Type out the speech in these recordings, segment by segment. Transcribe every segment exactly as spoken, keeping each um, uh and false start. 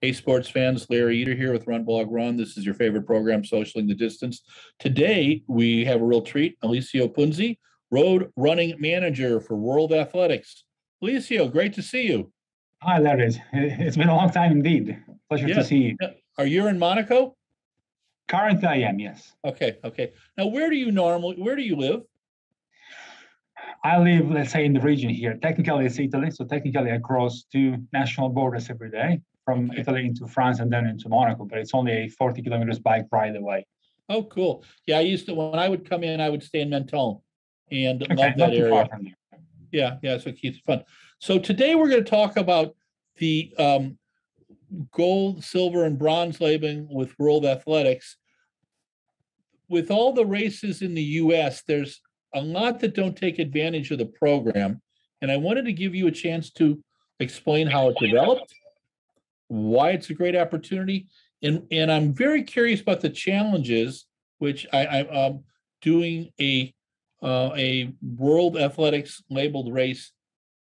Hey, sports fans, Larry Eder here with Run Blog Run. This is your favorite program, Socialing the Distance. Today, we have a real treat. Alessio Punzi, road running manager for World Athletics. Alessio, great to see you. Hi, Larry. It's been a long time indeed. Pleasure yeah. to see you. Are you in Monaco? Currently, I am, yes. Okay, okay. Now, where do you normally, where do you live? I live, let's say, in the region here. Technically, it's Italy, so technically I cross two national borders every day. From okay. Italy into France and then into Monaco, but it's only a forty kilometers bike ride away. Oh, cool. Yeah, I used to, when I would come in, I would stay in Mentone and okay, love that area. Yeah, yeah, so it keeps it fun. So today we're going to talk about the um, gold, silver, and bronze labeling with World Athletics. With all the races in the U S, there's a lot that don't take advantage of the program, and I wanted to give you a chance to explain how it developed, why it's a great opportunity, and and I'm very curious about the challenges, which I, I'm um, doing a uh, a World Athletics labeled race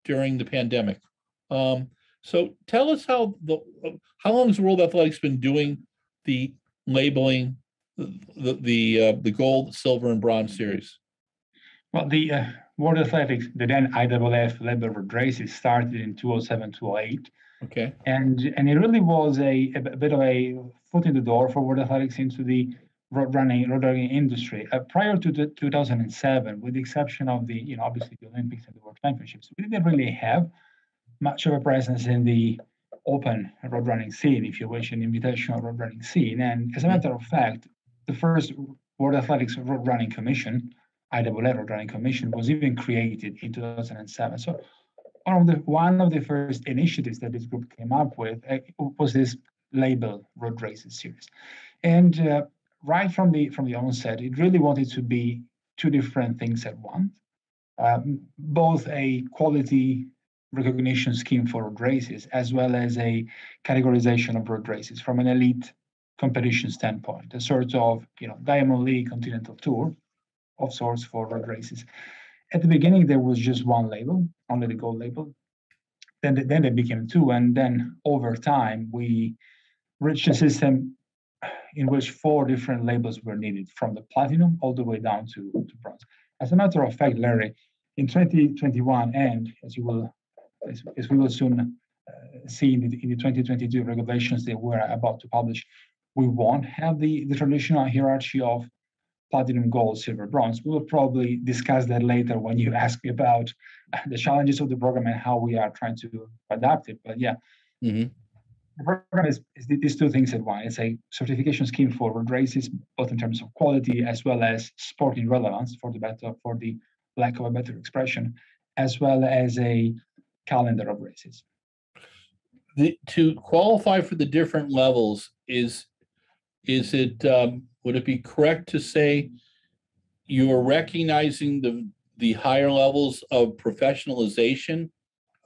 during the pandemic. Um, so tell us how the how long has World Athletics been doing the labeling, the the uh, the gold, silver, and bronze series? Well, the uh, World Athletics, the then I W F labeled races started in two thousand seven, two thousand eight. Okay, and and it really was a, a bit of a foot in the door for World Athletics into the road running road running industry. Uh, prior to the two thousand seven, with the exception of the you know obviously the Olympics and the World Championships, we didn't really have much of a presence in the open road running scene, if you wish, an invitational road running scene. And as a matter of fact, the first World Athletics Road Running Commission, I W F Road Running Commission, was even created in two thousand seven. So. One of, the, one of the first initiatives that this group came up with uh, was this label road races series. And uh, right from the from the onset, it really wanted to be two different things at once, um, both a quality recognition scheme for road races, as well as a categorization of road races from an elite competition standpoint, a sort of you know Diamond League Continental Tour of sorts for road races. At the beginning, there was just one label, only the gold label. Then, then they became two, and then over time, we reached a system in which four different labels were needed, from the platinum all the way down to, to bronze. As a matter of fact, Larry, in twenty twenty-one, and as you will, as, as we will soon uh, see in the, in the twenty twenty-two regulations that we're about to publish, we won't have the, the traditional hierarchy of platinum, gold, silver, bronze. We'll probably discuss that later when you ask me about the challenges of the program and how we are trying to adapt it. But yeah, mm-hmm. the program is, is these two things at once. It's a certification scheme for road races, both in terms of quality as well as sporting relevance, for the better, for the lack of a better expression, as well as a calendar of races. The, to qualify for the different levels, is is it? Um, Would it be correct to say you are recognizing the the higher levels of professionalization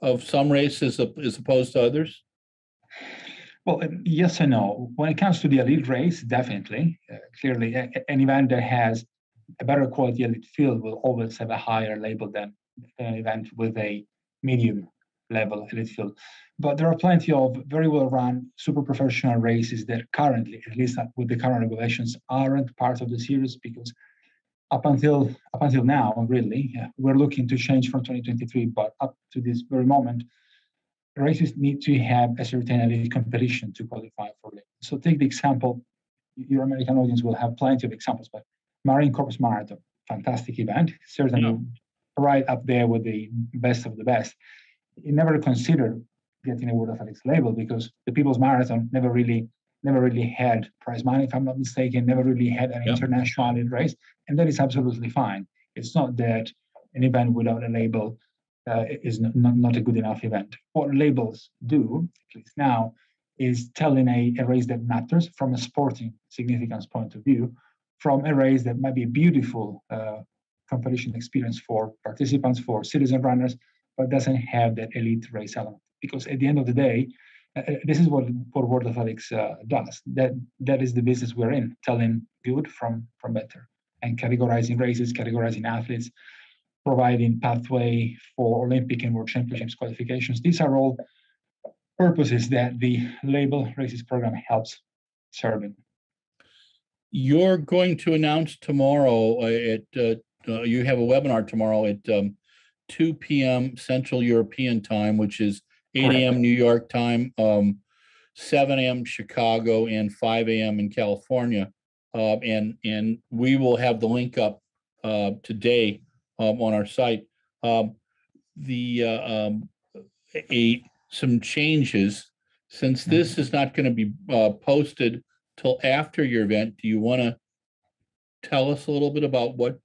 of some races as opposed to others? Well, yes and no. When it comes to the elite race, definitely. Uh, clearly, a, an event that has a better quality elite field will always have a higher label than an event with a medium level elite field. But there are plenty of very well-run, super professional races that currently, at least with the current regulations, aren't part of the series, because up until up until now, really, yeah, we're looking to change from twenty twenty-three, but up to this very moment, races need to have a certain elite competition to qualify for it. So take the example, your American audience will have plenty of examples, but Marine Corps Marathon, fantastic event, certainly yeah. right up there with the best of the best. It never considered getting a World Athletics label because the People's Marathon never really, never really had prize money, if I'm not mistaken, never really had an yep. international elite race, and that is absolutely fine. It's not that an event without a label uh, is not, not, not a good enough event. What labels do, at least now, is telling a, a race that matters from a sporting significance point of view, from a race that might be a beautiful uh, competition experience for participants, for citizen runners, but doesn't have that elite race element. Because at the end of the day, uh, this is what, what World Athletics uh, does. That that is the business we're in, telling good from, from better, and categorizing races, categorizing athletes, providing pathway for Olympic and World Championships qualifications. These are all purposes that the Label Races program helps serving. You're going to announce tomorrow at uh, uh, you have a webinar tomorrow at um, two p.m. Central European time, which is eight a.m. New York time, um, seven a.m. Chicago, and five a.m. in California. Uh, and and we will have the link up uh, today um, on our site. Um, the uh, um, a some changes since this is not going to be uh, posted till after your event. Do you want to tell us a little bit about what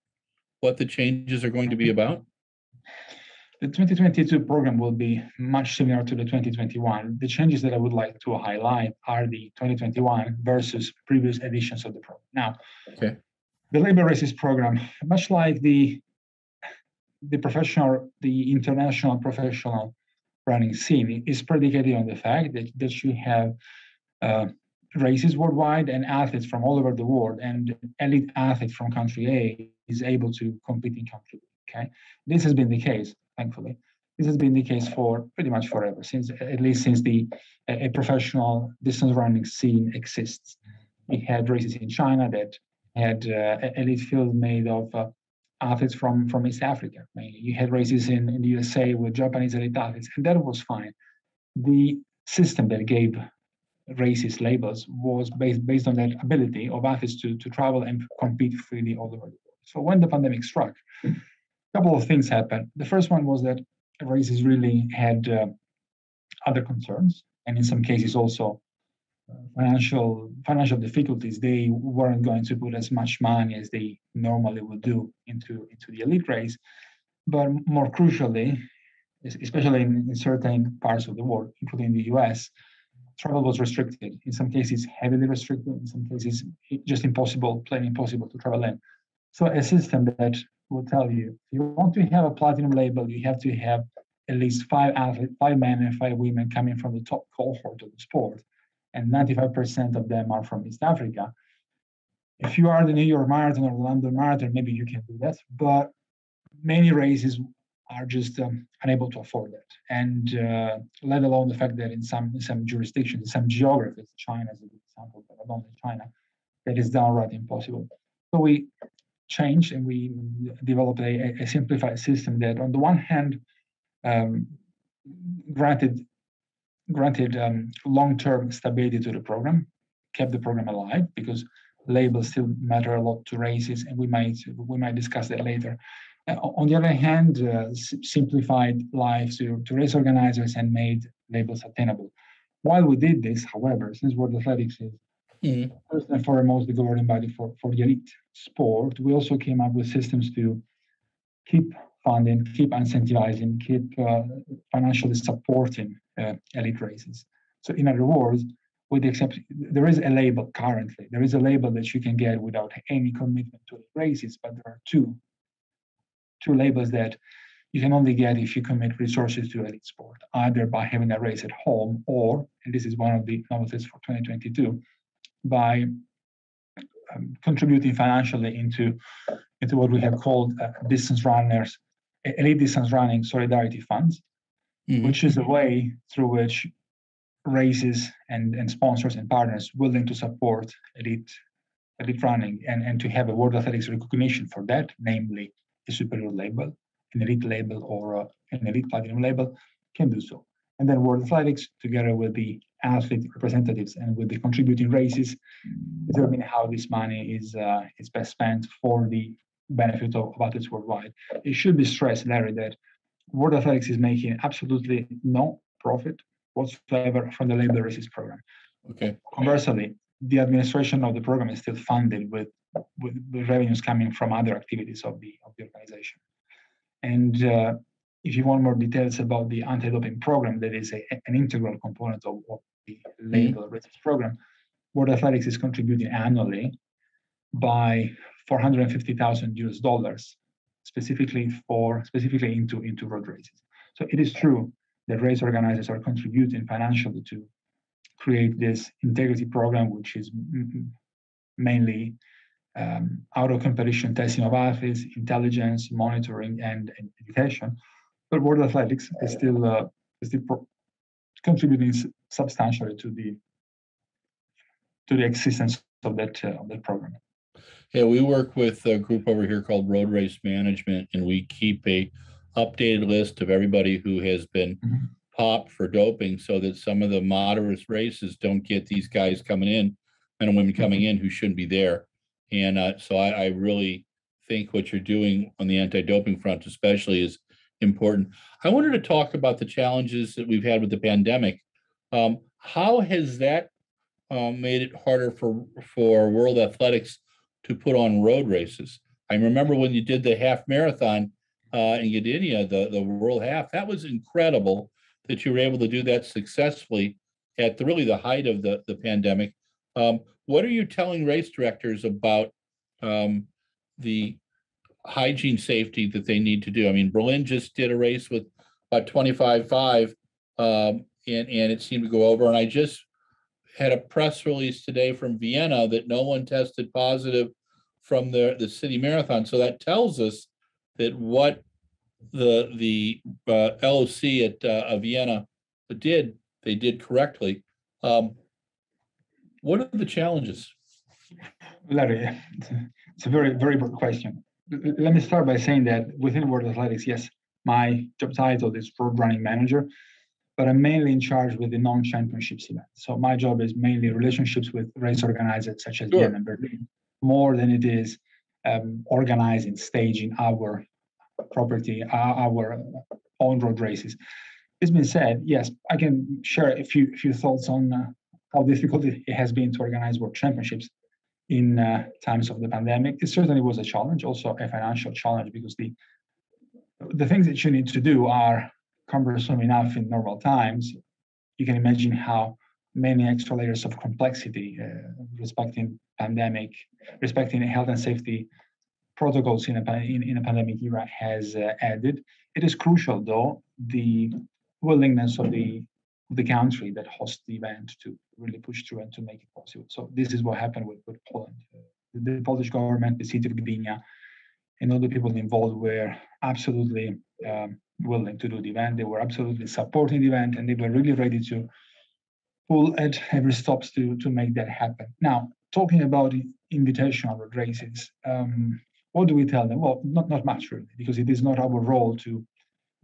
what the changes are going to be about? The twenty twenty-two program will be much similar to the twenty twenty-one. The changes that I would like to highlight are the twenty twenty-one versus previous editions of the program. Now, okay. The Label Races program, much like the the professional, the international professional running scene, is predicated on the fact that, that you have uh, races worldwide and athletes from all over the world, and elite athlete from country A is able to compete in country B. Okay, this has been the case, thankfully. This has been the case for pretty much forever, since at least since the a professional distance running scene exists. We had races in China that had uh, elite field made of uh, athletes from from East Africa. Mainly, you had races in, in the U S A with Japanese elite athletes, and that was fine. The system that gave races labels was based based on the ability of athletes to, to travel and compete freely all over the world. So when the pandemic struck, a couple of things happened. The first one was that races really had uh, other concerns, and in some cases also uh, financial financial difficulties. They weren't going to put as much money as they normally would do into, into the elite race. But more crucially, especially in, in certain parts of the world, including the U S, travel was restricted, in some cases heavily restricted, in some cases just impossible, plain impossible to travel in. So a system that will tell you, if you want to have a platinum label, you have to have at least five athletes, five men and five women coming from the top cohort of the sport, and ninety-five percent of them are from East Africa. If you are the New York Marathon or London Marathon, maybe you can do that, but many races are just um, unable to afford that, and uh, let alone the fact that in some in some jurisdictions, some geographies, China is a good example, but not only China, that is downright impossible. So we changed and we developed a, a simplified system that, on the one hand, um, granted granted um, long-term stability to the program, kept the program alive, because labels still matter a lot to races, and we might we might discuss that later. On the other hand, uh, simplified life to, to race organizers and made labels attainable. While we did this, however, since World Athletics is mm. first and foremost the governing body for, for the elite sport, we also came up with systems to keep funding, keep incentivizing, keep uh, financially supporting uh, elite races. So in other words, with the exception, there is a label currently. There is a label that you can get without any commitment to races, but there are two. Two labels that you can only get if you commit resources to elite sport, either by having a race at home or, and this is one of the novelties for twenty twenty-two, by um, contributing financially into, into what we have called uh, distance runners, elite distance running solidarity funds, mm-hmm. which is a way through which races and, and sponsors and partners willing to support elite, elite running and, and to have a World Athletics recognition for that, namely a superior label, an elite label, or uh, an elite platinum label, can do so. And then World Athletics, together with the athlete representatives and with the contributing races, determine how this money is uh, is best spent for the benefit of, of athletes worldwide. It should be stressed, Larry, that World Athletics is making absolutely no profit whatsoever from the Label Races program. Okay. Conversely, the administration of the program is still funded with with revenues coming from other activities of the of the organization. And uh, if you want more details about the anti-doping program, that is a, an integral component of, of the Label Races program, World Athletics is contributing annually by four hundred fifty thousand U S dollars specifically for specifically into into road races. So it is true that race organizers are contributing financially to create this integrity program, which is mainly um, out-of-competition testing of athletes, intelligence, monitoring, and, and education. But World Athletics is still uh, is still pro contributing substantially to the to the existence of that uh, of that program. Yeah, we work with a group over here called Road Race Management, and we keep a updated list of everybody who has been mm-hmm. popped for doping, so that some of the moderate races don't get these guys coming in, men and women coming mm-hmm. in who shouldn't be there. And uh, so I, I really think what you're doing on the anti-doping front especially is important. I wanted to talk about the challenges that we've had with the pandemic. Um, how has that um, made it harder for, for World Athletics to put on road races? I remember when you did the half marathon uh, in Gdynia, the, the World Half, that was incredible that you were able to do that successfully at the, really the height of the, the pandemic. Um, what are you telling race directors about um, the hygiene safety that they need to do? I mean, Berlin just did a race with about twenty-five five, um, and, and it seemed to go over. And I just had a press release today from Vienna that no one tested positive from the, the city marathon. So that tells us that what the the uh, L O C at uh, Vienna did, they did correctly. Um, what are the challenges? Larry, it's a very, very good question. Let me start by saying that within World Athletics, yes, my job title is road running manager, but I'm mainly in charge with the non-championships event. So my job is mainly relationships with race organizers such as sure. Vienna and Berlin, more than it is um, organizing, staging our property, our own road races. It's been said, yes, I can share a few, few thoughts on uh, how difficult it has been to organize World Championships in uh, times of the pandemic. It certainly was a challenge, also a financial challenge, because the the things that you need to do are cumbersome enough in normal times. You can imagine how many extra layers of complexity uh, respecting pandemic, respecting health and safety protocols in a, in, in a pandemic era has uh, added. It is crucial, though, the willingness of the the country that hosts the event to really push through and to make it possible. So this is what happened with, with Poland. The, the Polish government, the city of Gdynia, and all the people involved were absolutely um, willing to do the event. They were absolutely supporting the event, and they were really ready to pull at every stop to, to make that happen. Now, talking about invitational road races, um, what do we tell them? Well, not, not much, really, because it is not our role to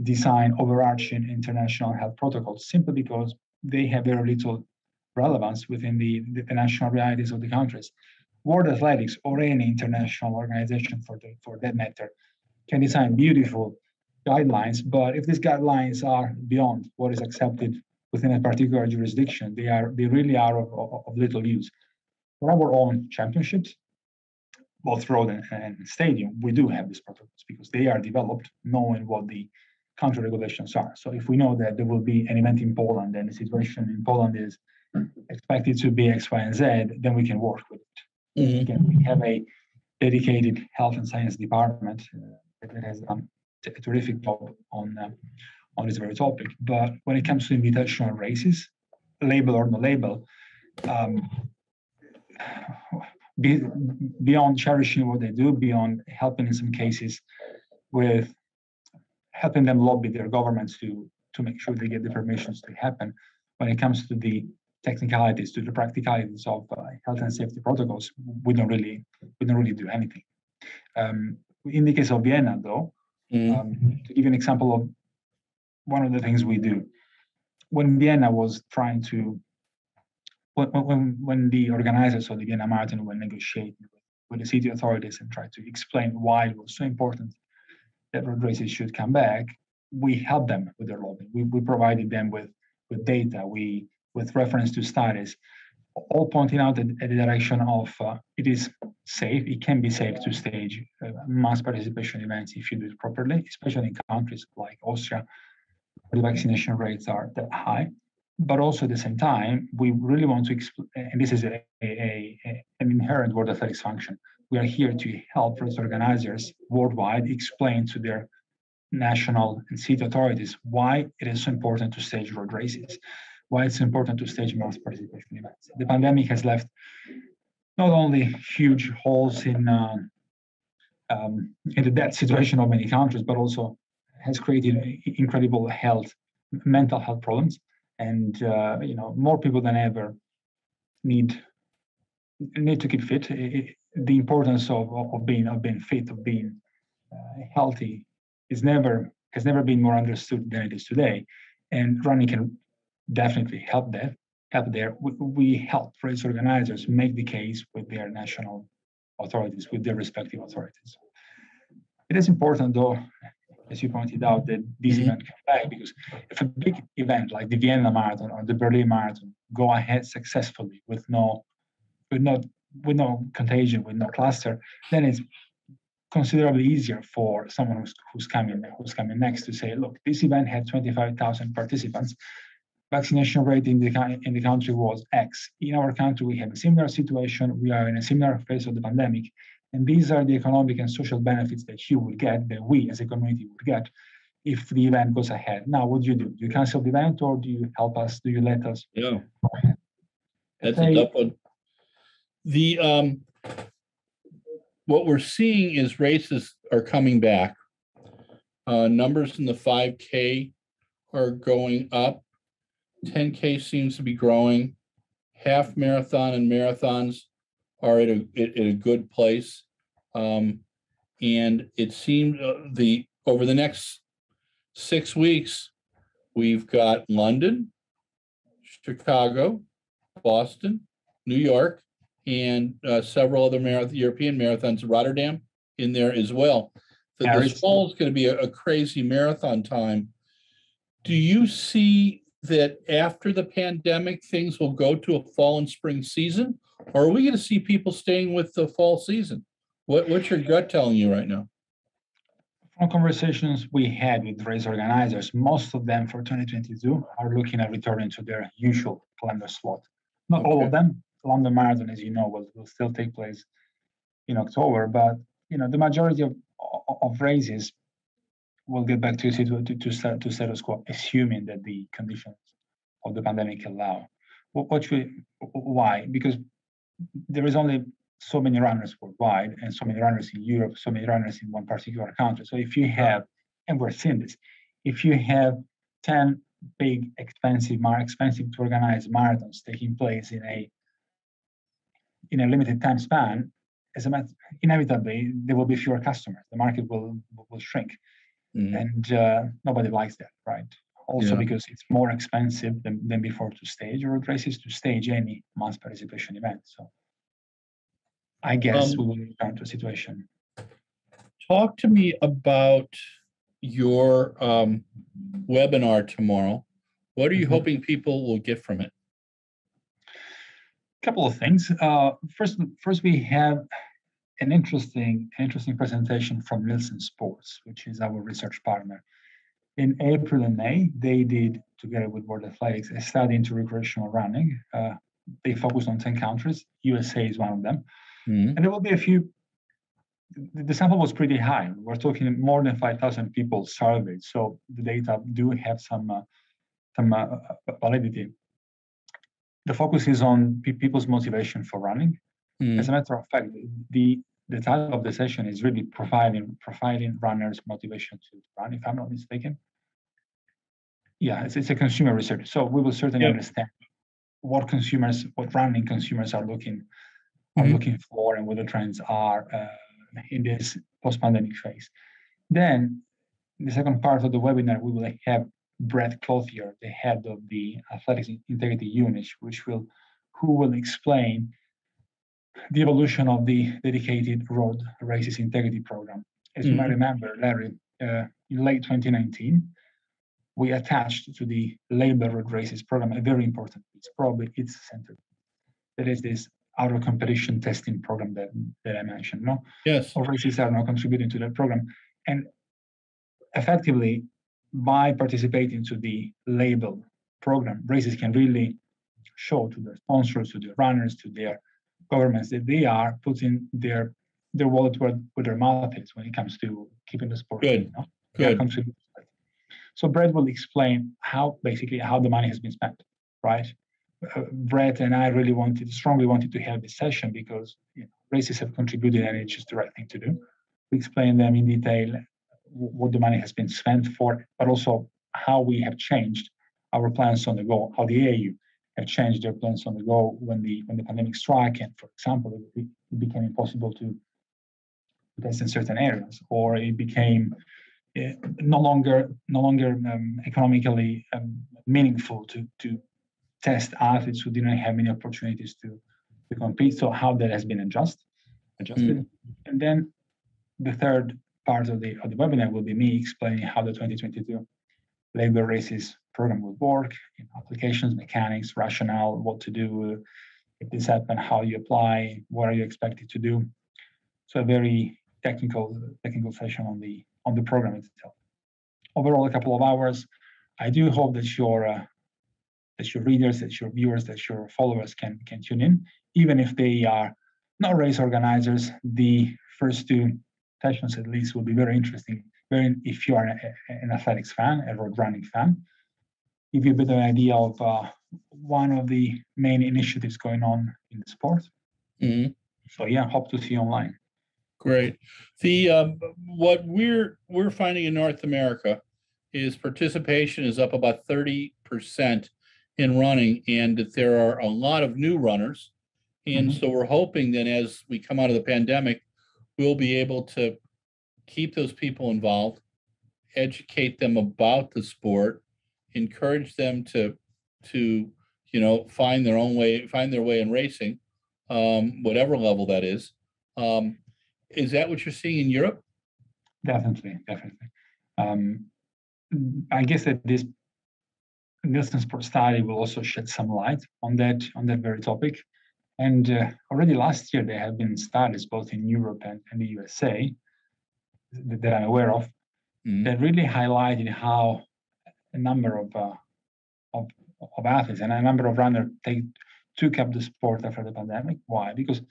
design overarching international health protocols, simply because they have very little relevance within the, the, the national realities of the countries. World Athletics, or any international organization for, the, for that matter, can design beautiful guidelines, but if these guidelines are beyond what is accepted within a particular jurisdiction, they are they really are of, of, of little use. For our own championships, both road and, and stadium, we do have these protocols because they are developed knowing what the country regulations are. So if we know that there will be an event in Poland and the situation in Poland is expected to be X, Y, and Z, then we can work with it. Mm-hmm. Again, we have a dedicated health and science department uh, that has done a terrific job on, uh, on this very topic. But when it comes to invitational races, label or no label, um, be, beyond cherishing what they do, beyond helping in some cases with helping them lobby their governments to, to make sure they get the permissions to happen. When it comes to the technicalities, to the practicalities of uh, health and safety protocols, we don't really we don't really do anything. Um, in the case of Vienna, though, mm-hmm. um, to give you an example of one of the things we do, when Vienna was trying to, when when, when the organizers of the Vienna Marathon were negotiating with, with the city authorities and tried to explain why it was so important that road races should come back, we helped them with their lobbying. We, we provided them with, with data, we with reference to studies, all pointing out at, at the direction of uh, it is safe, it can be safe to stage uh, mass participation events if you do it properly, especially in countries like Austria, where the vaccination rates are that high. But also at the same time, we really want to, exp- and this is a, a, a, an inherent World Athletics function, we are here to help race organizers worldwide explain to their national and city authorities why it is so important to stage road races, why it's important to stage mass participation events. The pandemic has left not only huge holes in uh, um, in the debt situation of many countries, but also has created incredible health, mental health problems. and uh, you know, more people than ever need need to keep fit. It, the importance of, of being of being fit, of being uh, healthy, is never has never been more understood than it is today, and running can definitely help that. Help there. We, we help race organizers make the case with their national authorities, with their respective authorities. It is important, though, as you pointed out, that this mm-hmm. event can play, because if a big event like the Vienna Marathon or the Berlin Marathon go ahead successfully with no, with no, with no contagion, with no cluster, then it's considerably easier for someone who's who's coming who's coming next to say, look, this event had twenty-five thousand participants. Vaccination rate in the in the country was X. In our country, we have a similar situation. We are in a similar phase of the pandemic. And these are the economic and social benefits that you will get, that we as a community would get, if the event goes ahead. Now, what do you do? Do you cancel the event, or do you help us? Do you let us? Yeah, that's a tough one. The um, what we're seeing is races are coming back. Uh, numbers in the five K are going up. ten K seems to be growing. Half marathon and marathons are at a, at a good place. Um, and it seemed uh, the over the next six weeks, we've got London, Chicago, Boston, New York, and uh, several other marathon, European marathons, Rotterdam in there as well. So this fall is going to be a, a crazy marathon time. Do you see that after the pandemic, things will go to a fall and spring season, or are we going to see people staying with the fall season? What, what's your gut telling you right now? From conversations we had with race organizers, most of them for twenty twenty-two are looking at returning to their usual calendar slot. Not okay. all of them. London Marathon, as you know, will, will still take place in October, but you know, the majority of of races we'll get back to to, to, to status quo, assuming that the conditions of the pandemic allow. What, what should, why? Because there is only so many runners worldwide, and so many runners in Europe, so many runners in one particular country. So if you have, and we're seeing this, if you have ten big, expensive, more expensive to organize marathons taking place in a in a limited time span, as a matter, inevitably there will be fewer customers. The market will will shrink. Mm-hmm. And uh, nobody likes that, right? Also yeah. because it's more expensive than, than before to stage road races, to stage any mass participation event. So I guess um, we will return to a situation. Talk to me about your um, webinar tomorrow. What are you mm-hmm. hoping people will get from it? A couple of things. Uh, first, first we have an interesting, interesting presentation from Nielsen Sports, which is our research partner. In April and May, they did, together with World Athletics, a study into recreational running. Uh, they focused on ten countries. U S A is one of them. Mm-hmm. And there will be a few, the sample was pretty high. We're talking more than five thousand people surveyed. So the data do have some, uh, some uh, validity. The focus is on pe- people's motivation for running. Mm. As a matter of fact, the the title of the session is really providing providing runners motivation to run, if I'm not mistaken. Yeah, it's, it's a consumer research, so we will certainly yep. understand what consumers, what running consumers are looking are mm-hmm. looking for, and what the trends are uh, in this post-pandemic phase. Then, in the second part of the webinar, we will have Brett Clothier, the head of the Athletics Integrity Unit, which will who will explain the evolution of the dedicated road races integrity program. As mm-hmm. you might remember, Larry, uh, in late twenty nineteen, we attached to the labor road races program a very important piece, probably its center. That is this outer competition testing program that, that I mentioned. No, yes, all races are now contributing to that program, and effectively, by participating to the label program, races can really show to their sponsors, to their runners, to their governments that they are putting their their wallet where their mouth is when it comes to keeping the sport. Good. You know? Good. So Brett will explain how basically how the money has been spent, right? Uh, Brett and I really wanted, strongly wanted to have this session because you know, races have contributed and it's just the right thing to do. We explain them in detail what the money has been spent for, but also how we have changed our plans on the go, how the A U have changed their plans on the go when the when the pandemic struck, and for example, it, it became impossible to test in certain areas, or it became uh, no longer no longer um, economically um, meaningful to to test athletes who didn't have many opportunities to to compete. So how that has been adjust, adjusted, mm. and then the third part of the of the webinar will be me explaining how the twenty twenty-two labor races program would work, you know, applications, mechanics, rationale, what to do if this happens, how you apply, what are you expected to do. So a very technical technical session on the on the program itself. Overall, a couple of hours. I do hope that your uh, that your readers, that your viewers, that your followers can can tune in, even if they are not race organizers. The first two sessions, at least, will be very interesting. Very, if you are an, an athletics fan, a road running fan, give you a bit of an idea of uh, one of the main initiatives going on in the sport. Mm-hmm. So yeah, hope to see you online. Great. The uh, what we're we're finding in North America is participation is up about thirty percent in running, and that there are a lot of new runners. And mm-hmm. so we're hoping that as we come out of the pandemic, we'll be able to keep those people involved, educate them about the sport, encourage them to, to you know, find their own way, find their way in racing, um, whatever level that is. Um, is that what you're seeing in Europe? Definitely, definitely. Um, I guess that this Nielsen Sports study will also shed some light on that on that very topic. And uh, already last year, there have been studies both in Europe and, and the U S A that, that I'm aware of mm. that really highlighted how a number of uh, of of athletes and a number of runners take, took up the sport after the pandemic. Why? Because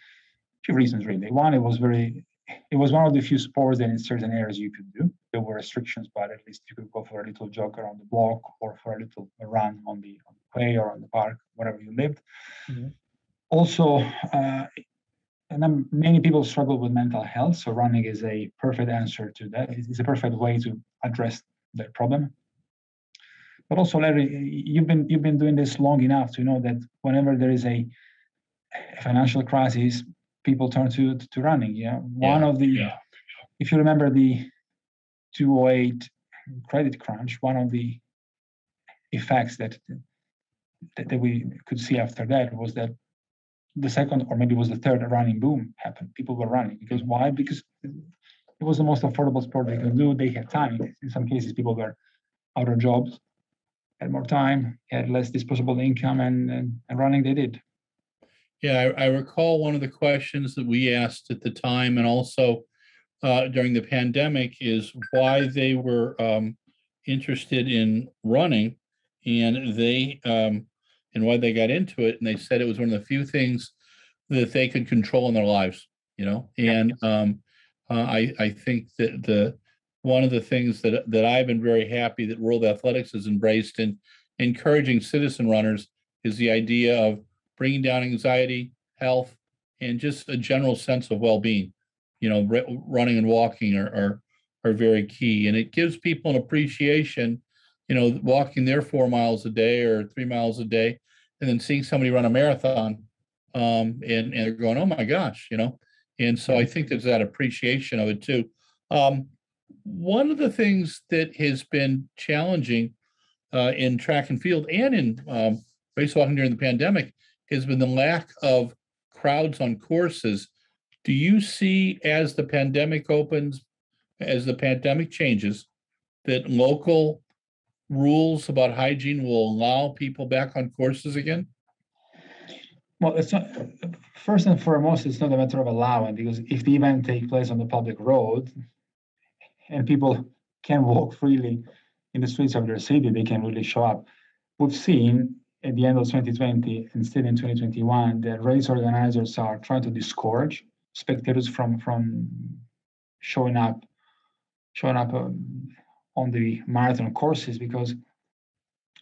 two reasons really. One, it was very it was one of the few sports that in certain areas you could do. There were restrictions, but at least you could go for a little jog around the block or for a little run on the on the quay or on the park, wherever you lived. Mm-hmm. Also, uh, and I'm, many people struggle with mental health, so running is a perfect answer to that. It's a perfect way to address that problem. But also, Larry, you've been you've been doing this long enough to know that whenever there is a financial crisis, people turn to to running. Yeah, one yeah, of the, yeah. if you remember the two thousand eight credit crunch, one of the effects that that, that we could see after that was that. The second, or maybe it was the third, running boom happened. People were running because why? Because it was the most affordable sport they could do. They had time. In some cases, people were out of jobs, had more time, had less disposable income, and and, and running they did. Yeah, I, I recall one of the questions that we asked at the time, and also uh, during the pandemic, is why they were um, interested in running, and they. Um, and why they got into it. And they said it was one of the few things that they could control in their lives, you know? And um, uh, I, I think that the one of the things that that I've been very happy that World Athletics has embraced in encouraging citizen runners is the idea of bringing down anxiety, health, and just a general sense of well-being. You know, re- running and walking are, are are very key. And it gives people an appreciation, you know, walking their four miles a day or three miles a day, and then seeing somebody run a marathon, um, and, and they're going, oh my gosh, you know? And so I think there's that appreciation of it too. Um, one of the things that has been challenging uh, in track and field and in um, race walking during the pandemic has been the lack of crowds on courses. Do you see as the pandemic opens, as the pandemic changes, that local rules about hygiene will allow people back on courses again? Well, it's not, first and foremost, it's not a matter of allowing, because if the event takes place on the public road and people can walk freely in the streets of their city, they can really show up. We've seen at the end of twenty twenty and still in twenty twenty-one that race organizers are trying to discourage spectators from from showing up showing up um, on the marathon courses, because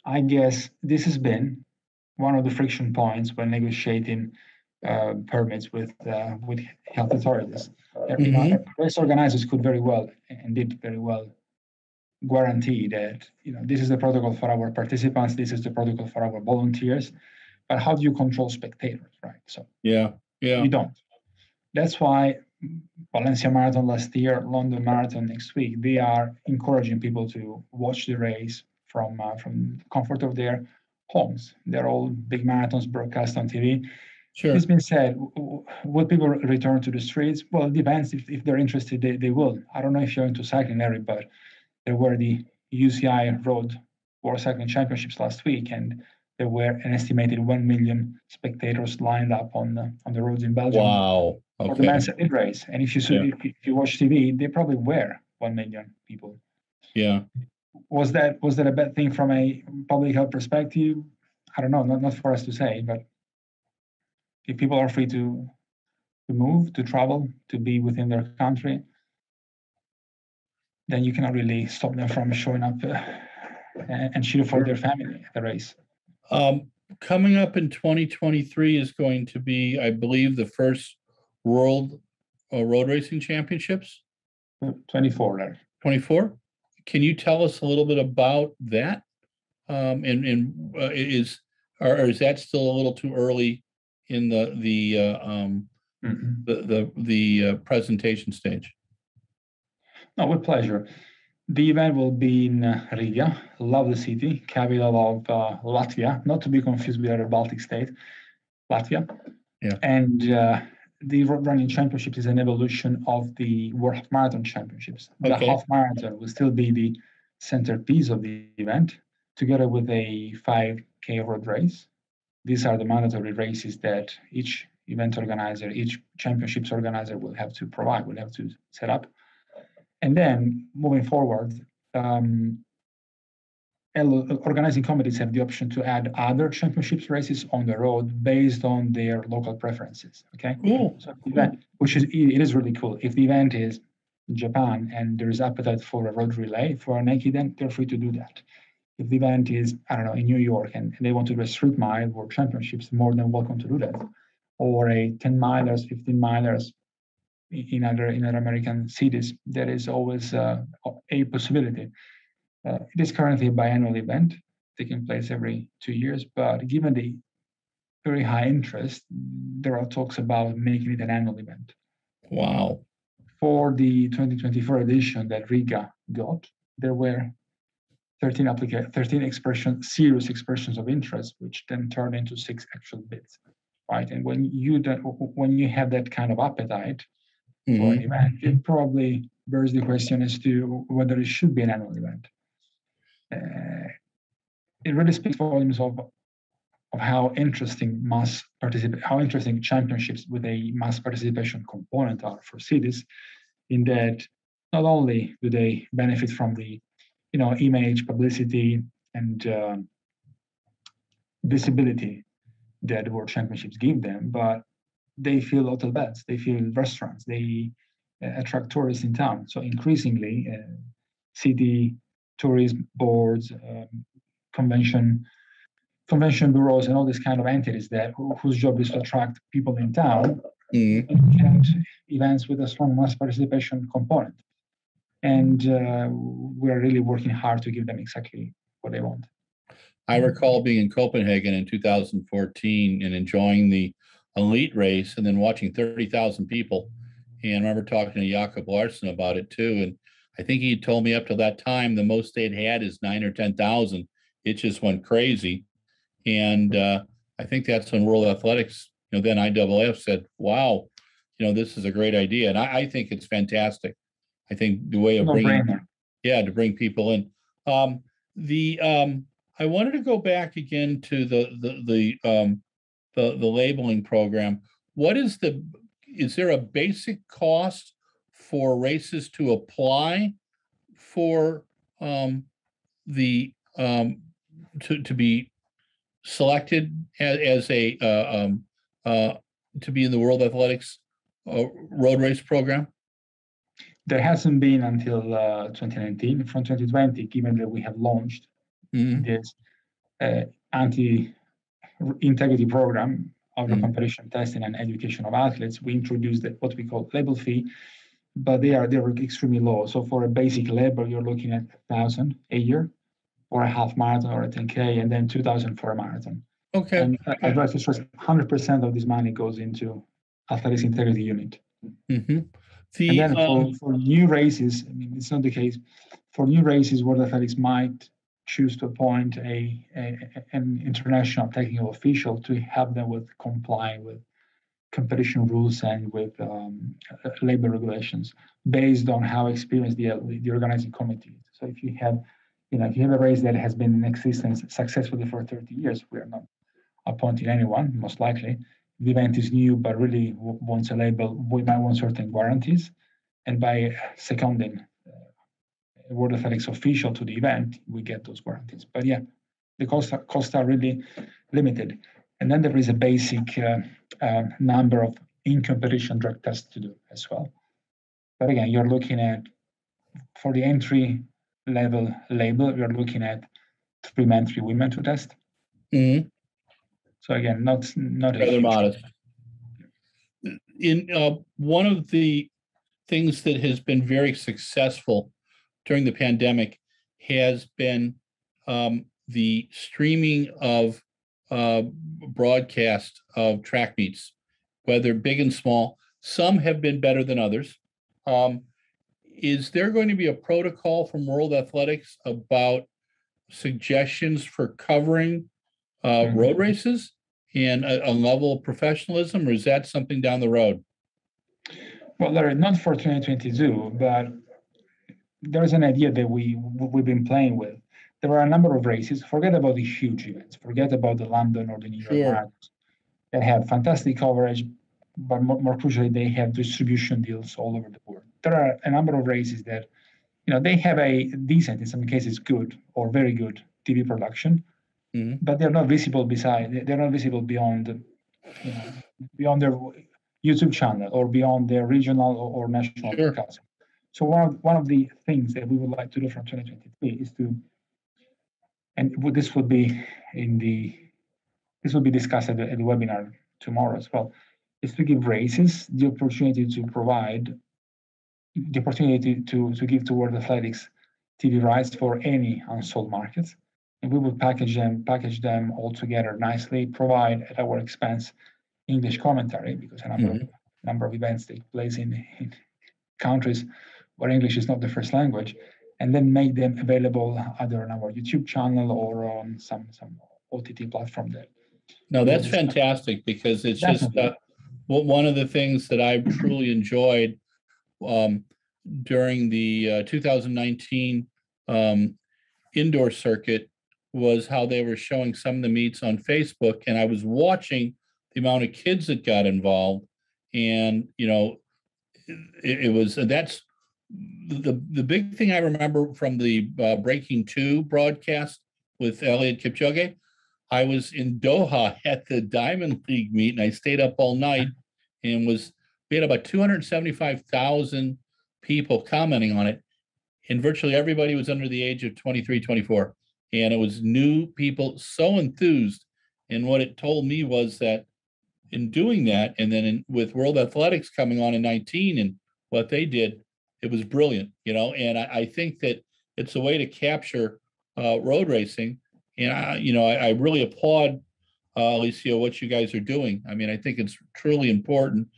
I guess this has been one of the friction points when negotiating uh, permits with uh, with health authorities. Mm-hmm. Race organizers could very well and did very well guarantee that, you know, this is the protocol for our participants, this is the protocol for our volunteers, but how do you control spectators, right? So yeah, yeah, you don't. That's why Valencia Marathon last year, London Marathon next week, they are encouraging people to watch the race from uh, from the comfort of their homes. They're all big marathons broadcast on T V. Sure. It's been said, would people return to the streets? Well, it depends. If, if they're interested, they, they will. I don't know if you're into cycling, Larry, but there were the U C I Road World Cycling Championships last week, and there were an estimated one million spectators lined up on the, on the roads in Belgium. Wow. Okay. For the Men's Elite Race. And if you, saw, yeah. if you watch T V, they probably were one million people. Yeah. Was that was that a bad thing from a public health perspective? I don't know. Not not for us to say, but if people are free to to move, to travel, to be within their country, then you cannot really stop them from showing up uh, and cheer for their family at the race. Um, coming up in twenty twenty-three is going to be, I believe, the first World uh, Road Racing Championships. twenty-four, Larry. twenty-four? Can you tell us a little bit about that? Um, and and uh, is or, or is that still a little too early in the the uh, um, mm-hmm. the the, the uh, presentation stage? No, with pleasure. The event will be in Riga, lovely city, capital of uh, Latvia, not to be confused with other Baltic state, Latvia. Yeah. And uh, the Road Running Championships is an evolution of the World Marathon Championships. The okay. half marathon will still be the centerpiece of the event, together with a five K road race. These are the mandatory races that each event organizer, each championships organizer will have to provide, will have to set up. And then moving forward, um, organizing committees have the option to add other championships races on the road based on their local preferences. Okay, cool. So the event, which is it is really cool. If the event is in Japan and there is appetite for a road relay for a Nike, then they're free to do that. If the event is, I don't know, in New York and, and they want to do a street mile or championships, more than welcome to do that, or a ten milers, fifteen milers. In other in other American cities, there is always uh, a possibility. Uh, it is currently a biannual event taking place every two years, but given the very high interest, there are talks about making it an annual event. Wow! For the twenty twenty-four edition that Riga got, there were thirteen applica- thirteen expression, serious expressions of interest, which then turned into six actual bids. Right, and when you don't, when you have that kind of appetite. Mm-hmm. For an event, it probably bears the question as to whether it should be an annual event. Uh, it really speaks volumes of of how interesting mass particip- how interesting championships with a mass participation component are for cities, in that not only do they benefit from the, you know, image, publicity, and uh, visibility that world championships give them, but they fill hotel beds, they fill restaurants, they uh, attract tourists in town. So increasingly, uh, city tourism boards, um, convention convention bureaus, and all these kind of entities that who, whose job is to attract people in town, mm-hmm. and events with a strong mass participation component. And uh, we are really working hard to give them exactly what they want. I recall being in Copenhagen in two thousand fourteen and enjoying the elite race and then watching thirty thousand people. And I remember talking to Jakob Larson about it too. And I think he told me up to that time, the most they'd had is nine or ten thousand. It just went crazy. And uh, I think that's when World Athletics, you know, then I A A F said, wow, you know, this is a great idea. And I, I think it's fantastic. I think the way of bringing, yeah, to bring people in. Um, the um, I wanted to go back again to the, the, the, um, The, the labeling program. What is the, is there a basic cost for races to apply for um, the, um, to, to be selected as, as a, uh, um, uh, to be in the World Athletics uh, road race program? There hasn't been until uh, twenty nineteen. From twenty twenty, given that we have launched mm-hmm. this uh, anti- integrity program of the mm. competition testing and education of athletes, we introduced what we call label fee, but they are they were extremely low. So for a basic level, you're looking at one thousand a year, or a half marathon, or a ten K, and then two thousand for a marathon. Okay. And okay. I'd like to stress one hundred percent of this money goes into athletics integrity unit. Mm-hmm. The, and then um, for, for new races, I mean, it's not the case. For new races, World Athletics might choose to appoint a, a an international technical official to help them with complying with competition rules and with um, labor regulations based on how experienced the the organizing committee is. So if you have, you know, if you have a race that has been in existence successfully for thirty years, we are not appointing anyone, most likely. The event is new, but really wants a label. We might want certain guarantees. And by seconding a World Athletics official to the event, we get those guarantees. But yeah, the costs are, costs are really limited. And then there is a basic uh, uh, number of in-competition drug tests to do as well. But again, you're looking at, for the entry level label, you're looking at three men, three women to test. Mm-hmm. So again, not not rather modest. In uh, one of the things that has been very successful during the pandemic has been um, the streaming of uh, broadcast of track meets, whether big and small. Some have been better than others. Um, is there going to be a protocol from World Athletics about suggestions for covering uh, mm-hmm. road races and a, a level of professionalism, or is that something down the road? Well, Larry, not for twenty twenty-two, but there's an idea that we, we've been playing with. There are a number of races. Forget about the huge events. Forget about the London or the New York Marathon. Sure. They have fantastic coverage, but more, more crucially, they have distribution deals all over the world. There are a number of races that, you know, they have a decent, in some cases, good or very good T V production, mm-hmm. but they're not visible beside. They're not visible beyond, you know, beyond their YouTube channel or beyond their regional or, or national sure. broadcast. So one of, one of the things that we would like to do from twenty twenty-three is to, and this would be in the, this will be discussed at the, at the webinar tomorrow as well, is to give races the opportunity to provide the opportunity to, to give to World Athletics T V rights for any unsold markets. And we will package them, package them all together nicely, provide at our expense English commentary, because a number, mm-hmm. of, number of events take place in, in countries where English is not the first language, and then make them available either on our YouTube channel or on some, some O T T platform there. No, that's fantastic, because it's Definitely. just uh, one of the things that I truly enjoyed um, during the uh, two thousand nineteen um, indoor circuit was how they were showing some of the meets on Facebook, and I was watching the amount of kids that got involved, and you know, it, it was that's the the big thing I remember from the uh, Breaking two broadcast with Elliot Kipchoge. I was in Doha at the Diamond League meet, and I stayed up all night, and was we had about two hundred seventy-five thousand people commenting on it, and virtually everybody was under the age of twenty-three, twenty-four, and it was new people, so enthused. And what it told me was that in doing that, and then in, with World Athletics coming on in nineteen and what they did, it was brilliant, you know. And I, I think that it's a way to capture uh, road racing. And, I, you know, I, I really applaud, uh, Alessio, what you guys are doing. I mean, I think it's truly important.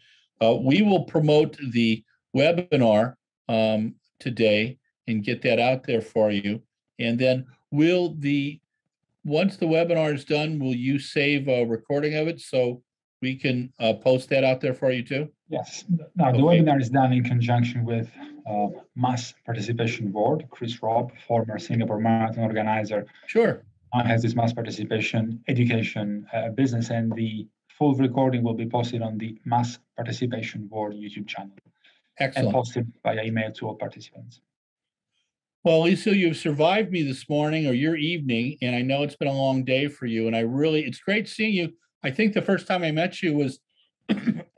Uh, we will promote the webinar um, today and get that out there for you. And then will the, once the webinar is done, will you save a recording of it so we can uh, post that out there for you too? Yes. Now, the okay. webinar is done in conjunction with uh, Mass Participation Board. Chris Rob, former Singapore Marathon organizer. Sure. Has this mass participation education uh, business, and the full recording will be posted on the Mass Participation Board YouTube channel. Excellent. And posted via email to all participants. Well, Alessio, you've survived me this morning, or your evening, and I know it's been a long day for you, and I really, it's great seeing you. I think the first time I met you was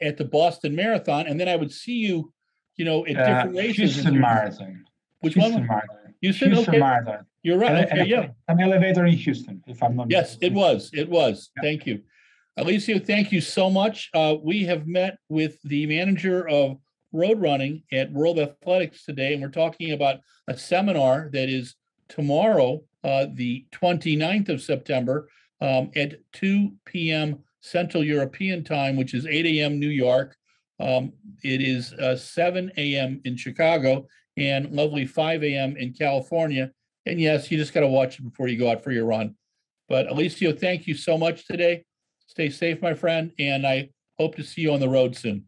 at the Boston Marathon, and then I would see you, you know, at uh, different races. Houston Marathon. Which Houston one? Marathon. You said, Houston okay. Marathon. You're right. Okay, yeah. An elevator in Houston, if I'm not Yes, mistaken. it was. It was. Yeah. Thank you. Alessio, thank you so much. Uh, we have met with the manager of road running at World Athletics today, and we're talking about a seminar that is tomorrow, uh, the twenty-ninth of September, um, at two p.m. Central European time, which is eight a.m. New York. Um, it is uh, seven a.m. in Chicago and lovely five a.m. in California. And yes, you just got to watch it before you go out for your run. But Alessio, thank you so much today. Stay safe, my friend, and I hope to see you on the road soon.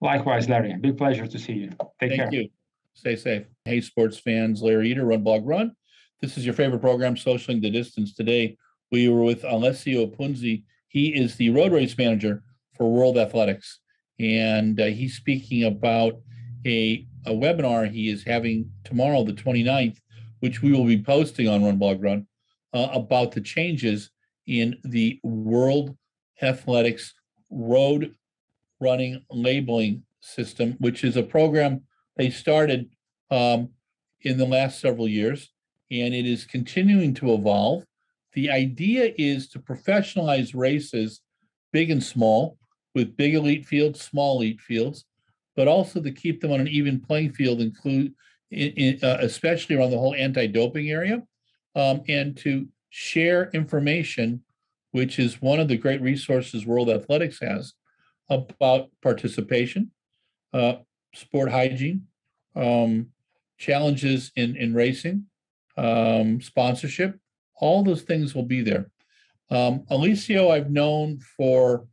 Likewise, Larry. Big pleasure to see you. Take care. Thank you. Stay safe. Hey, sports fans, Larry Eder, Run Blog Run. This is your favorite program, Socialing the Distance. Today, we were with Alessio Punzi. He is the road race manager for World Athletics, and uh, he's speaking about a, a webinar he is having tomorrow, the twenty-ninth, which we will be posting on Run Blog Run, uh, about the changes in the World Athletics road running labeling system, which is a program they started um, in the last several years, and it is continuing to evolve. The idea is to professionalize races, big and small, with big elite fields, small elite fields, but also to keep them on an even playing field, include in, in, uh, especially around the whole anti-doping area, um, and to share information, which is one of the great resources World Athletics has, about participation, uh, sport hygiene, um, challenges in, in racing, um, sponsorship. All those things will be there. Um, Alessio, I've known for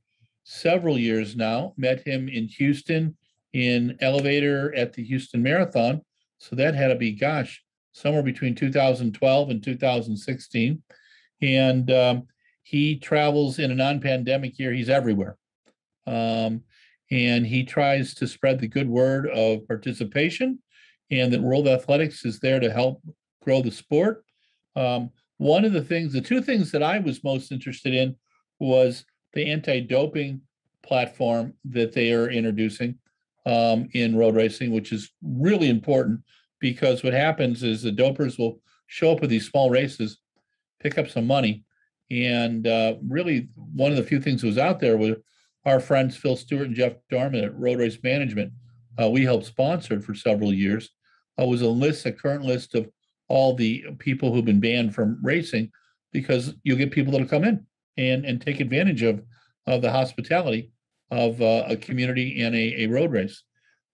several years now, met him in Houston in elevator at the Houston Marathon. So that had to be, gosh, somewhere between two thousand twelve and two thousand sixteen. And um, he travels in a non-pandemic year. He's everywhere. Um, and he tries to spread the good word of participation and that World Athletics is there to help grow the sport. Um, one of the things, the two things that I was most interested in was the anti-doping platform that they are introducing um, in road racing, which is really important because what happens is the dopers will show up at these small races, pick up some money. And uh, really one of the few things that was out there was our friends Phil Stewart and Jeff Dorman at Road Race Management, uh, we helped sponsor for several years, uh, was a list, a current list of all the people who've been banned from racing, because you'll get people that'll come in and, and take advantage of, of the hospitality of uh, a community and a, a road race.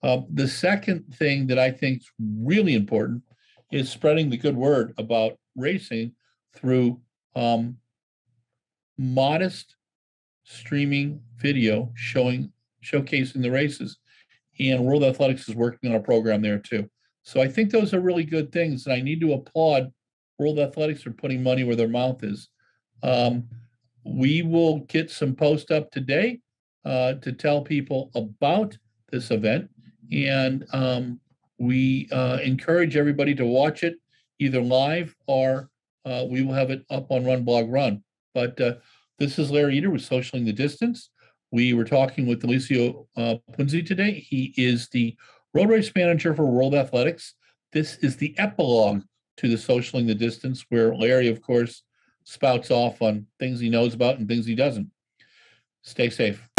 Uh, the second thing that I think is really important is spreading the good word about racing through um, modest streaming video showing showcasing the races, and World Athletics is working on a program there too. So I think those are really good things, and I need to applaud World Athletics for putting money where their mouth is. Um, we will get some posts up today uh, to tell people about this event, and um, we uh, encourage everybody to watch it either live or uh, we will have it up on Run Blog Run. But uh, this is Larry Eder with Socialing the Distance. We were talking with Alessio uh, Punzi today. He is the road race manager for World Athletics. This is the epilogue to the Socialing the Distance, where Larry, of course, spouts off on things he knows about and things he doesn't. Stay safe.